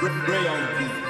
Graham.